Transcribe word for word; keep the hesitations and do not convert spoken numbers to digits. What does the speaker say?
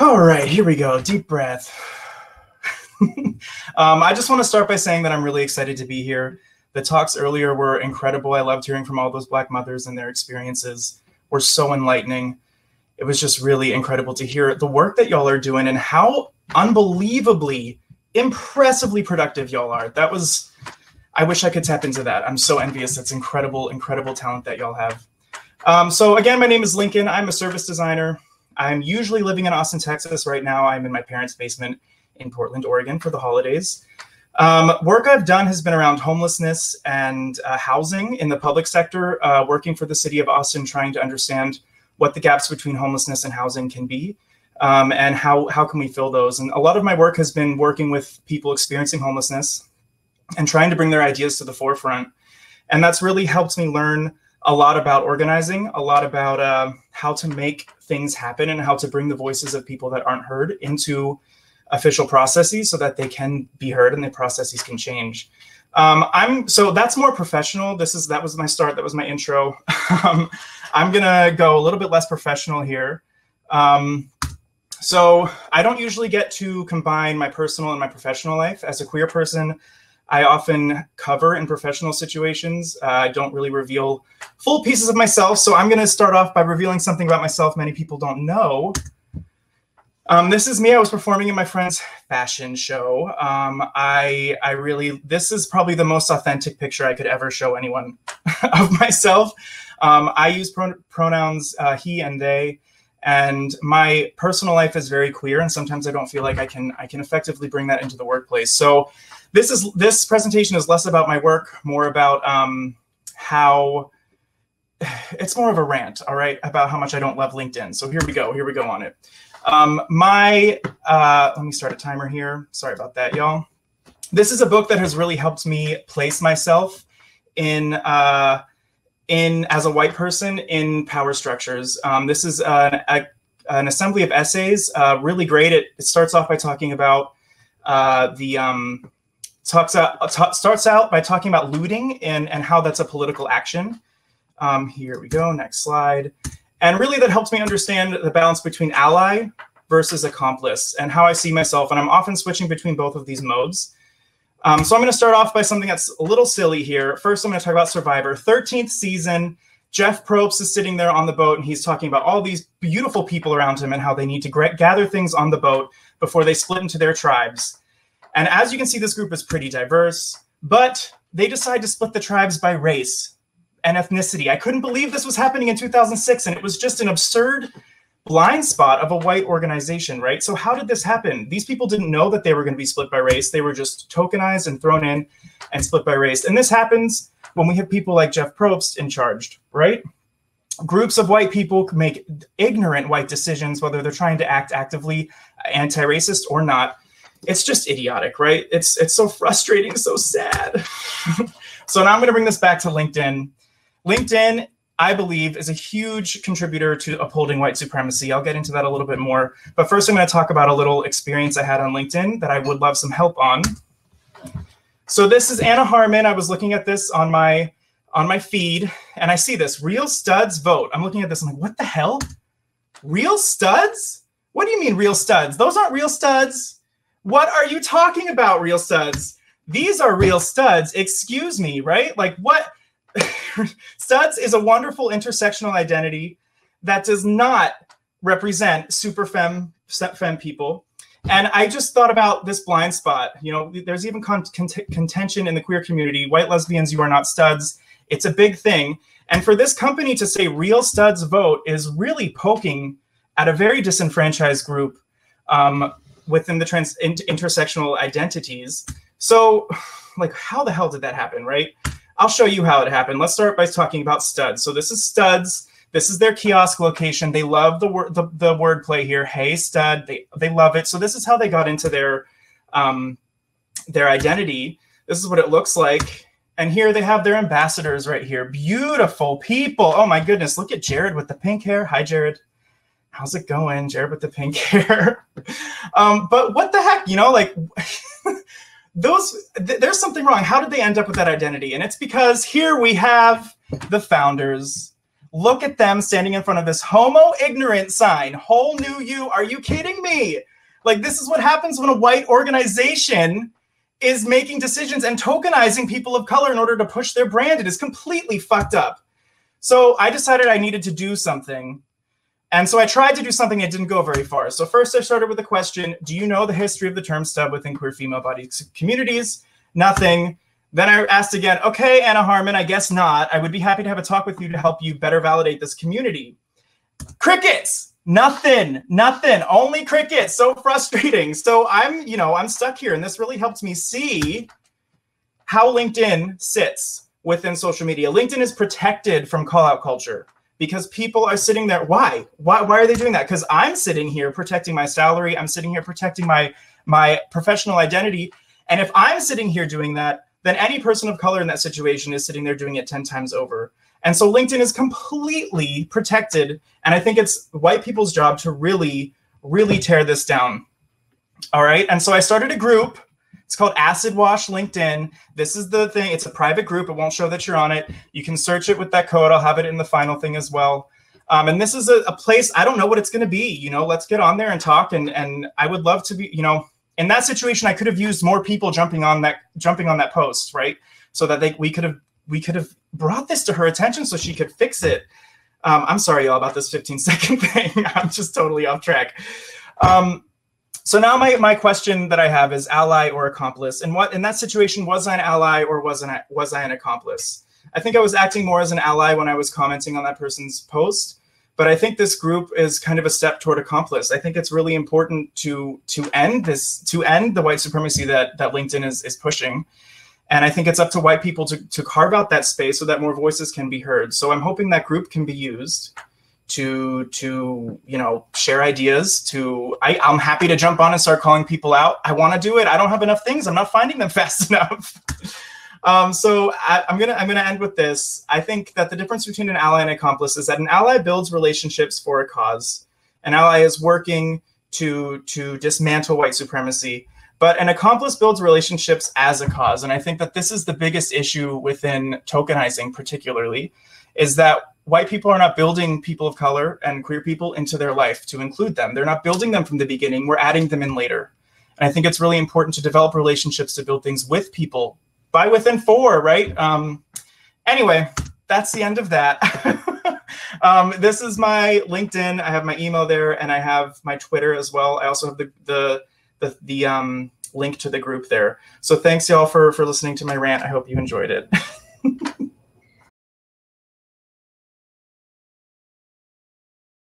All right, here we go. Deep breath. um, I just want to start by saying that I'm really excited to be here. The talks earlier were incredible. I loved hearing from all those Black mothers and their experiences were so enlightening. It was just really incredible to hear the work that y'all are doing and how unbelievably, impressively productive y'all are. That was, I wish I could tap into that. I'm so envious. That's incredible, incredible talent that y'all have. Um, so again, my name is Lincoln. I'm a service designer. I'm usually living in Austin, Texas. Right now, I'm in my parents' basement in Portland, Oregon for the holidays. Um, work I've done has been around homelessness and uh, housing in the public sector, uh, working for the city of Austin, trying to understand what the gaps between homelessness and housing can be um, and how, how can we fill those. And a lot of my work has been working with people experiencing homelessness and trying to bring their ideas to the forefront. And that's really helped me learn a lot about organizing, a lot about uh, how to make things happen and how to bring the voices of people that aren't heard into official processes so that they can be heard and the processes can change. Um, I'm so that's more professional. This is that was my start. That was my intro. um, I'm gonna go a little bit less professional here. Um, so I don't usually get to combine my personal and my professional life. As a queer person, I often cover in professional situations. Uh, I don't really reveal full pieces of myself. So I'm gonna start off by revealing something about myself many people don't know. Um, this is me. I was performing in my friend's fashion show. Um, I, I really, this is probably the most authentic picture I could ever show anyone of myself. Um, I use pron pronouns uh, he and they, and my personal life is very queer. And sometimes I don't feel like I can, I can effectively bring that into the workplace. So this is, this presentation is less about my work, more about um, how, it's more of a rant, all right, about how much I don't love LinkedIn. So here we go, here we go on it. Um, my, uh, let me start a timer here. Sorry about that, y'all. This is a book that has really helped me place myself in, uh, in as a white person in power structures. Um, this is an, a, an assembly of essays, uh, really great. It, it starts off by talking about uh, the, um, talks out, starts out by talking about looting and, and how that's a political action. Um, here we go, next slide. And really that helps me understand the balance between ally versus accomplice and how I see myself. And I'm often switching between both of these modes. Um, so I'm gonna start off by something that's a little silly here. First, I'm gonna talk about Survivor. thirteenth season, Jeff Probst is sitting there on the boat and he's talking about all these beautiful people around him and how they need to gather things on the boat before they split into their tribes. And as you can see, this group is pretty diverse, but they decide to split the tribes by race and ethnicity. I couldn't believe this was happening in two thousand six, and it was just an absurd blind spot of a white organization, right? So how did this happen? These people didn't know that they were going to be split by race. They were just tokenized and thrown in and split by race. And this happens when we have people like Jeff Probst in charge, right? Groups of white people make ignorant white decisions, whether they're trying to act actively anti-racist or not. It's just idiotic, right? It's, it's so frustrating, so sad. So now I'm going to bring this back to LinkedIn. LinkedIn, I believe, is a huge contributor to upholding white supremacy. I'll get into that a little bit more. But first, I'm going to talk about a little experience I had on LinkedIn that I would love some help on. So this is Anna Harmon. I was looking at this on my, on my feed, and I see this. Real studs vote. I'm looking at this. I'm like, what the hell? Real studs? What do you mean real studs? Those aren't real studs. What are you talking about, real studs? These are real studs. Excuse me, right? Like, what? Studs is a wonderful intersectional identity that does not represent super femme, femme people. And I just thought about this blind spot. You know, there's even con con contention in the queer community. White lesbians, you are not studs. It's a big thing. And for this company to say real studs vote is really poking at a very disenfranchised group um, within the trans in intersectional identities. So like, how the hell did that happen, right? I'll show you how it happened. Let's start by talking about studs. So this is studs. This is their kiosk location. They love the word the, the wordplay here. Hey, stud. They they love it. So this is how they got into their um, their identity. This is what it looks like. And here they have their ambassadors right here. Beautiful people. Oh my goodness! Look at Jared with the pink hair. Hi, Jared. How's it going, Jared with the pink hair? um, but what the heck? You know, like. Those, th there's something wrong. How did they end up with that identity? And it's because here we have the founders Look at them standing in front of this homo ignorant sign. Whole new you. Are you kidding me? Like, this is what happens when a white organization is making decisions and tokenizing people of color in order to push their brand. It is completely fucked up. So I decided I needed to do something. And so I tried to do something that didn't go very far. So first I started with the question, do you know the history of the term stub within queer female body communities? Nothing. Then I asked again, okay, Anna Harmon, I guess not. I would be happy to have a talk with you to help you better validate this community. Crickets, nothing, nothing, only crickets. So frustrating. So I'm, you know, I'm stuck here, and this really helped me see how LinkedIn sits within social media. LinkedIn is protected from call out culture because people are sitting there. Why? Why, why are they doing that? Because I'm sitting here protecting my salary. I'm sitting here protecting my, my professional identity. And if I'm sitting here doing that, then any person of color in that situation is sitting there doing it ten times over. And so LinkedIn is completely protected. And I think it's white people's job to really, really tear this down. All right. And so I started a group. It's called Acid Wash LinkedIn. This is the thing. It's a private group. It won't show that you're on it. You can search it with that code. I'll have it in the final thing as well. Um, and this is a, a place, I don't know what it's going to be. You know, let's get on there and talk. And, and I would love to be, you know, in that situation, I could have used more people jumping on that jumping on that post, right? So that they, we could have we could have brought this to her attention so she could fix it. Um, I'm sorry, y'all, about this fifteen second thing. I'm just totally off track. Um, so now my my question that I have is ally or accomplice. And what in that situation, was I an ally or was I was I an accomplice? I think I was acting more as an ally when I was commenting on that person's post. But I think this group is kind of a step toward accomplice. I think it's really important to to end this, to end the white supremacy that that LinkedIn is is pushing. And I think it's up to white people to, to carve out that space so that more voices can be heard. So I'm hoping that group can be used to to you know share ideas. To I, I'm happy to jump on and start calling people out. I want to do it. I don't have enough things. I'm not finding them fast enough. Um, so I, I'm gonna I'm gonna end with this. I think that the difference between an ally and accomplice is that an ally builds relationships for a cause. An ally is working to to dismantle white supremacy, but an accomplice builds relationships as a cause. And I think that this is the biggest issue within tokenizing, particularly, is that white people are not building people of color and queer people into their life to include them. They're not building them from the beginning. We're adding them in later. And I think it's really important to develop relationships to build things with people. By within four, right? Um, anyway, that's the end of that. um, this is my LinkedIn. I have my email there, and I have my Twitter as well. I also have the the the, the um, link to the group there. So thanks y'all for for listening to my rant. I hope you enjoyed it.